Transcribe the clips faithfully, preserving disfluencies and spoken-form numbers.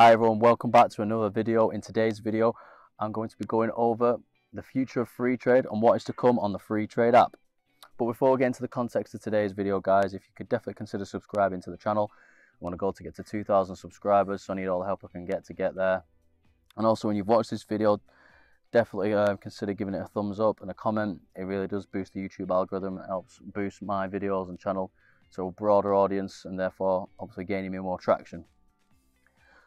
Hi everyone, welcome back to another video. In today's video, I'm going to be going over the future of free trade and what is to come on the free trade app. But before we get into the context of today's video, guys, if you could definitely consider subscribing to the channel. I want to go to get to two thousand subscribers, so I need all the help I can get to get there. And also, when you've watched this video, definitely uh, consider giving it a thumbs up and a comment. It really does boost the YouTube algorithm. It helps boost my videos and channel to a broader audience and therefore obviously gaining me more traction.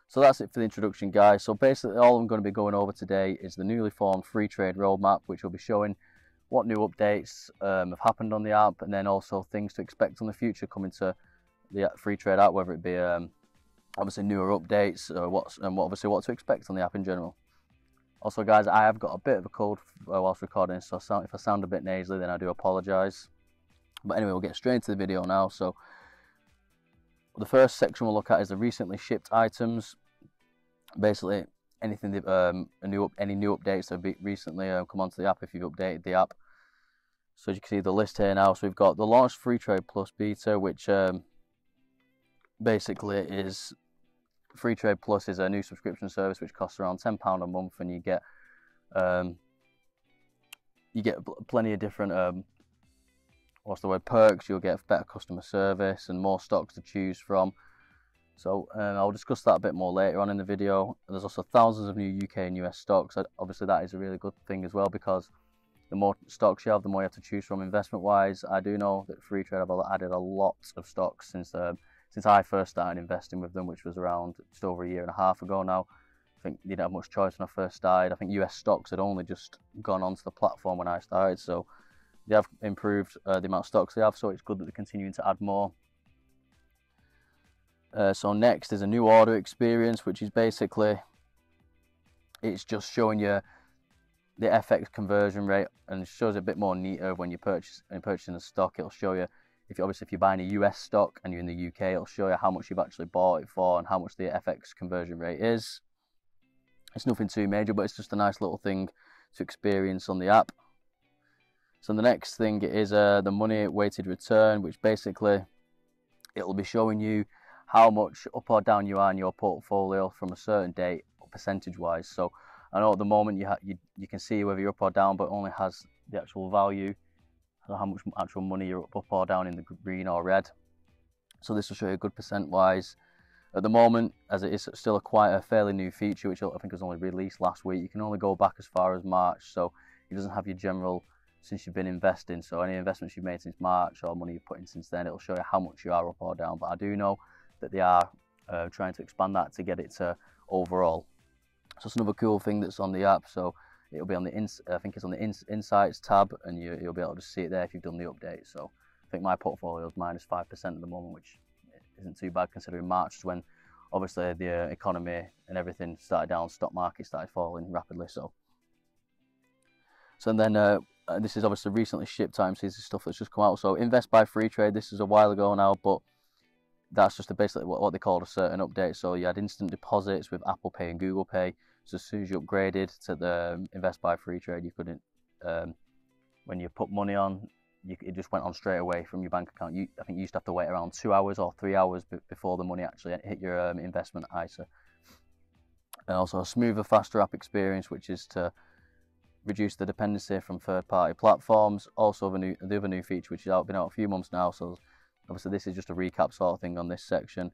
So that's it for the introduction, guys. So basically all I'm going to be going over today is the newly formed free trade roadmap, which will be showing what new updates um, have happened on the app, and then also things to expect in the future coming to the free trade app, whether it be um, obviously newer updates or what's, and obviously what to expect on the app in general. Also, guys, I have got a bit of a cold whilst recording, so if I sound a bit nasally, then I do apologise. But anyway, we'll get straight into the video now. So the first section we'll look at is the recently shipped items. Basically, anything that, um, a new up, any new updates that have been recently uh, come onto the app if you've updated the app. So as you can see the list here now. So we've got the launch Freetrade Plus beta, which um, basically is Freetrade Plus is a new subscription service which costs around ten pounds a month, and you get um, you get plenty of different um, what's the word perks. You'll get better customer service and more stocks to choose from. So um, I'll discuss that a bit more later on in the video. There's also thousands of new U K and U S stocks. Obviously, that is a really good thing as well, because the more stocks you have, the more you have to choose from investment-wise. I do know that Freetrade have added a lot of stocks since um, since I first started investing with them, which was around just over a year and a half ago now. I think you didn't have much choice when I first started. I think U S stocks had only just gone onto the platform when I started, so they have improved uh, the amount of stocks they have, so it's good that they're continuing to add more. Uh, so next is a new order experience, which is basically, it's just showing you the F X conversion rate, and it shows it a bit more neater when you purchase and purchasing a stock. It'll show you, if you obviously if you're buying a U S stock and you're in the U K, it'll show you how much you've actually bought it for and how much the F X conversion rate is. It's nothing too major, but it's just a nice little thing to experience on the app. So the next thing is uh, the money weighted return, which basically it'll be showing you how much up or down you are in your portfolio from a certain date, percentage-wise. So I know at the moment you, ha you you can see whether you're up or down, but it only has the actual value, how much actual money you're up, up or down in the green or red. So this will show you a good percent-wise. At the moment, as it is still a quite a fairly new feature, which I think was only released last week, you can only go back as far as March. So it doesn't have your general since you've been investing. So any investments you've made since March or money you've put in since then, it'll show you how much you are up or down. But I do know that they are uh, trying to expand that to get it to overall. So it's another cool thing that's on the app. So it'll be on the, ins I think it's on the ins Insights tab, and you, you'll be able to see it there if you've done the update. So I think my portfolio is minus five percent at the moment, which isn't too bad considering March is when obviously the economy and everything started down, stock market started falling rapidly. So, so then uh, this is obviously recently shipped time, so this is stuff that's just come out. So Invest by Freetrade, this is a while ago now, but that's just basically what they called a certain update. So you had instant deposits with Apple Pay and Google Pay. So as soon as you upgraded to the Invest by Freetrade, you couldn't, um, when you put money on, you, it just went on straight away from your bank account. You, I think you used to have to wait around two hours or three hours before the money actually hit your um, investment I S A. And also a smoother, faster app experience, which is to reduce the dependency from third-party platforms. Also the, new, the other new feature, which has been out a few months now, so obviously this is just a recap sort of thing on this section.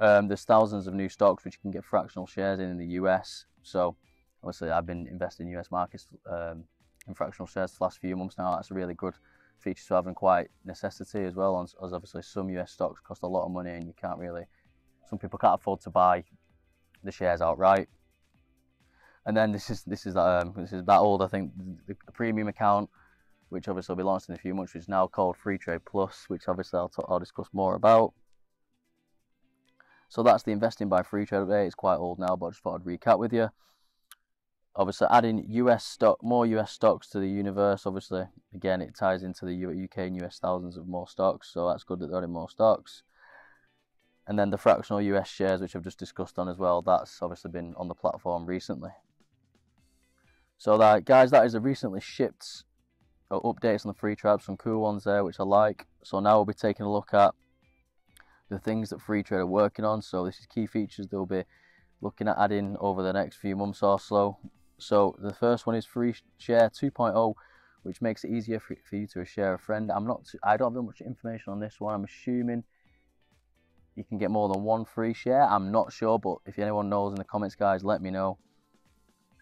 Um, there's thousands of new stocks which you can get fractional shares in in the U S. So obviously I've been investing in U S markets um, in fractional shares the last few months now. That's a really good feature to have, and quite necessity as well, as obviously some U S stocks cost a lot of money and you can't really, some people can't afford to buy the shares outright. And then this is this is um, this is that old, I think, the, the premium account, which obviously will be launched in a few months, which is now called Freetrade Plus, which obviously I'll, I'll discuss more about. So that's the Investing by Freetrade update. It's quite old now, but I just thought I'd recap with you. Obviously, adding U S stock, more U S stocks to the universe. Obviously, again, it ties into the U K and U S thousands of more stocks, so that's good that they're adding more stocks. And then the fractional U S shares, which I've just discussed on as well, that's obviously been on the platform recently. So that, guys, that is a recently shipped updates on the free trade, some cool ones there which I like. So now we'll be taking a look at the things that Freetrade are working on. So this is key features. There'll be looking at adding over the next few months or so. So the first one is free share two point oh, which makes it easier for, for you to share a friend. I'm not, I don't have that much information on this one. I'm assuming you can get more than one free share. I'm not sure, but if anyone knows in the comments, guys, let me know.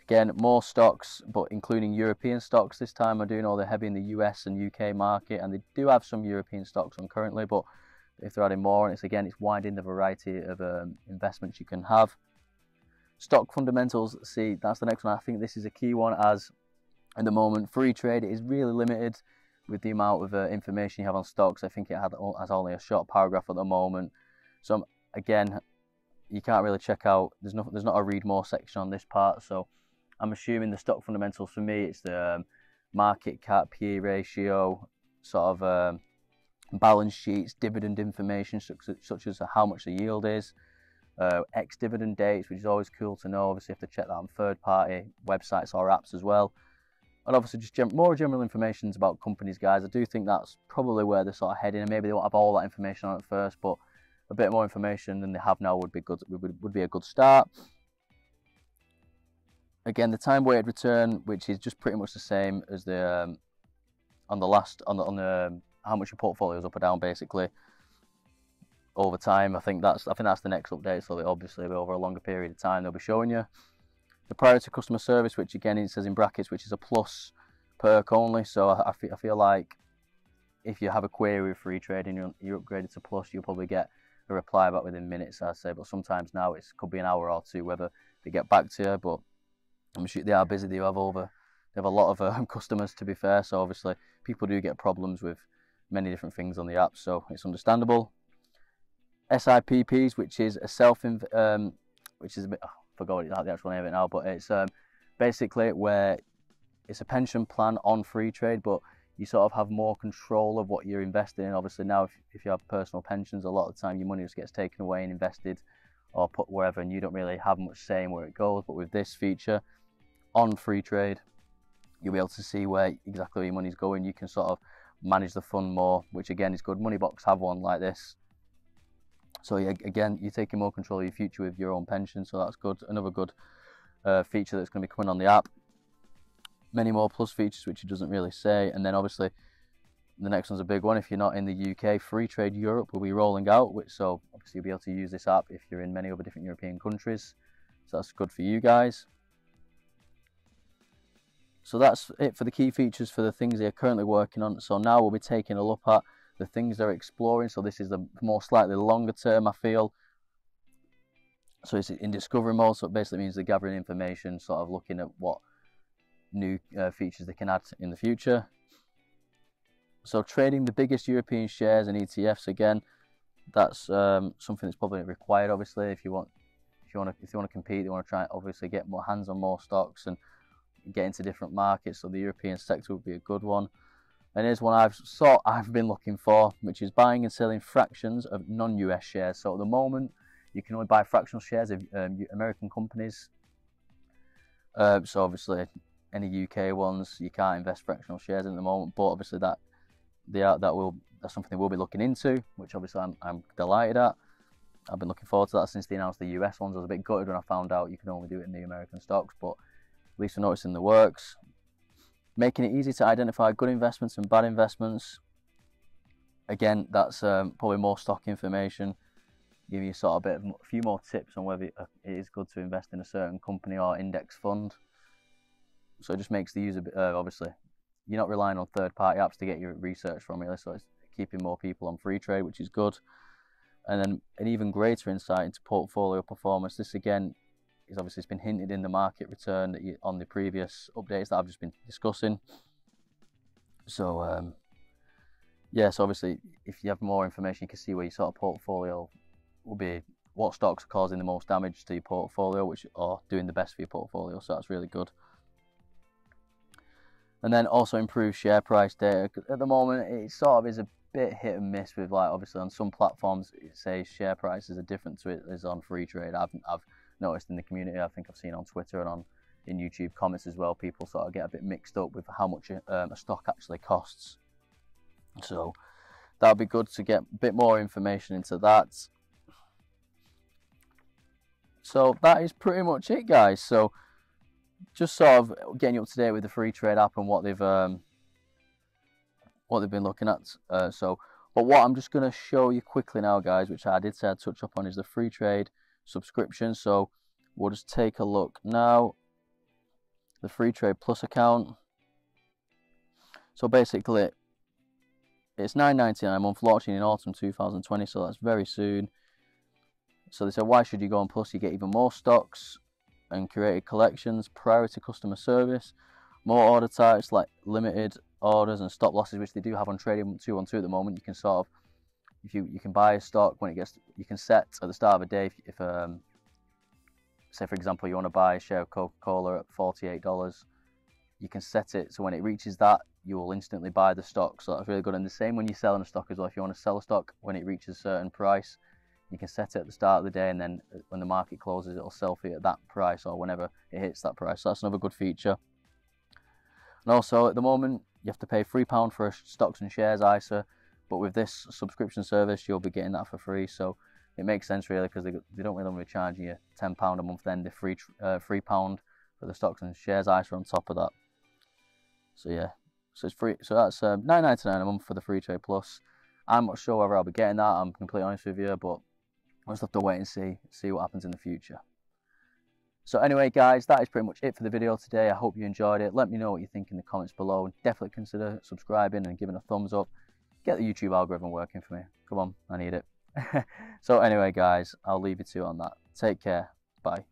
Again, more stocks, but including European stocks this time. I'm doing all the heavy in the U S and U K market, and they do have some European stocks on currently, but if they're adding more, and it's again, it's widening the variety of um, investments you can have. Stock fundamentals, see, that's the next one. I think this is a key one, as at the moment, free trade is really limited with the amount of uh, information you have on stocks. I think it had, has only a short paragraph at the moment. So again, you can't really check out, there's not, there's not a read more section on this part. So I'm assuming the stock fundamentals for me, it's the um, market cap, P E ratio, sort of um, balance sheets, dividend information, such, such as how much the yield is, uh, ex-dividend dates, which is always cool to know. Obviously, you have to check that on third-party websites or apps as well. And obviously, just gen more general information about companies, guys. I do think that's probably where they're sort of heading. And maybe they won't have all that information on it first, but a bit more information than they have now would be good. Would, would be a good start. Again, the time-weighted return, which is just pretty much the same as the um, on the last on the on the um, how much your portfolio is up or down, basically over time. I think that's I think that's the next update. So obviously, over a longer period of time, they'll be showing you the priority customer service, which again it says in brackets, which is a plus perk only. So I, I, feel, I feel like if you have a query with free trade and you're, you're upgraded to plus, you'll probably get a reply back within minutes, I'd say. But sometimes now it could be an hour or two whether they get back to you, but I'm sure they are busy. They have over, they have a lot of um, customers, to be fair. So obviously, people do get problems with many different things on the app, so it's understandable. S I P Ps, which is a self, um, which is a bit, oh, I forgot the actual name of it now, but it's um, basically where it's a pension plan on free trade, but you sort of have more control of what you're investing in. Obviously, now if, if you have personal pensions, a lot of the time your money just gets taken away and invested or put wherever, and you don't really have much say in where it goes. But with this feature on free trade, you'll be able to see where exactly where your money's going. You can sort of manage the fund more, which again is good. Moneybox have one like this, so yeah, again, you're taking more control of your future with your own pension, so that's good. Another good uh, feature that's going to be coming on the app. Many more plus features, which it doesn't really say. And then obviously the next one's a big one. If you're not in the U K, free trade Europe will be rolling out, which so obviously you'll be able to use this app if you're in many other different European countries, so that's good for you guys. So that's it for the key features for the things they're currently working on. So now we'll be taking a look at the things they're exploring. So this is the more slightly longer term, I feel. So it's in discovery mode. So it basically means they're gathering information, sort of looking at what new uh, features they can add in the future. So trading the biggest European shares and E T Fs, again, that's um, something that's probably required. Obviously, if you want, if you want to, if you want to compete, you want to try and obviously get more hands on more stocks and get into different markets. So the European sector would be a good one. And here's one I've sort I've been looking for, which is buying and selling fractions of non-U S shares. So at the moment, you can only buy fractional shares of um, American companies. Uh, so obviously, any U K ones you can't invest fractional shares in at the moment. But obviously, that they are, that will that's something they will be looking into, which obviously I'm, I'm delighted at. I've been looking forward to that since they announced the U S ones. I was a bit gutted when I found out you can only do it in the American stocks, but at least I know it's in the works. Making it easy to identify good investments and bad investments. Again, that's um, probably more stock information. Give you sort of a, bit of, a few more tips on whether it is good to invest in a certain company or index fund. So it just makes the user, uh, obviously, you're not relying on third-party apps to get your research from, really. So it's keeping more people on free trade, which is good. And then an even greater insight into portfolio performance. This, again, is obviously it's been hinted in the market return that you, on the previous updates that I've just been discussing. So um, yeah, so obviously if you have more information, you can see where your sort of portfolio will be, what stocks are causing the most damage to your portfolio, which are doing the best for your portfolio. So that's really good. And then also improve share price data. At the moment, it sort of is a bit hit and miss with, like, obviously on some platforms it says share prices are different to it as on free trade. I've, I've noticed in the community, I think I've seen on Twitter and on in YouTube comments as well, people sort of get a bit mixed up with how much um, a stock actually costs. So that'll be good to get a bit more information into that. So that is pretty much it, guys. So just sort of getting you up to date with the free trade app and what they've um what they've been looking at. Uh, so but what I'm just going to show you quickly now, guys, which I did say I'd touch up on, is the free trade subscription. So we'll just take a look now. The free trade plus account. So basically it's nine ninety-nine a month, launching in autumn two thousand twenty, so that's very soon. So they said, why should you go on Plus? You get even more stocks and curated collections, priority customer service, more order types like limited orders and stop losses, which they do have on Trading two twelve at the moment. You can sort of, if you you can buy a stock when it gets, you can set at the start of a day. If, if um, say for example you want to buy a share of Coca-Cola at forty-eight dollars, you can set it so when it reaches that, you will instantly buy the stock. So that's really good. And the same when you're selling a stock as well. If you want to sell a stock when it reaches a certain price, you can set it at the start of the day, and then when the market closes, it'll sell for you at that price or whenever it hits that price. So that's another good feature. And also at the moment, you have to pay three pounds for a stocks and shares I S A, but with this subscription service, you'll be getting that for free. So it makes sense really, because they, they don't really want to be charging you ten pounds a month, then the free uh, three pounds for the stocks and shares I S A on top of that. So yeah, so it's free. So that's uh, nine ninety-nine a month for the Freetrade Plus. I'm not sure whether I'll be getting that, I'm completely honest with you, but I'll just have to wait and see, see what happens in the future. So anyway, guys, that is pretty much it for the video today. I hope you enjoyed it. Let me know what you think in the comments below, and definitely consider subscribing and giving a thumbs up. Get the YouTube algorithm working for me. Come on, I need it. So anyway, guys, I'll leave you two on that. Take care. Bye.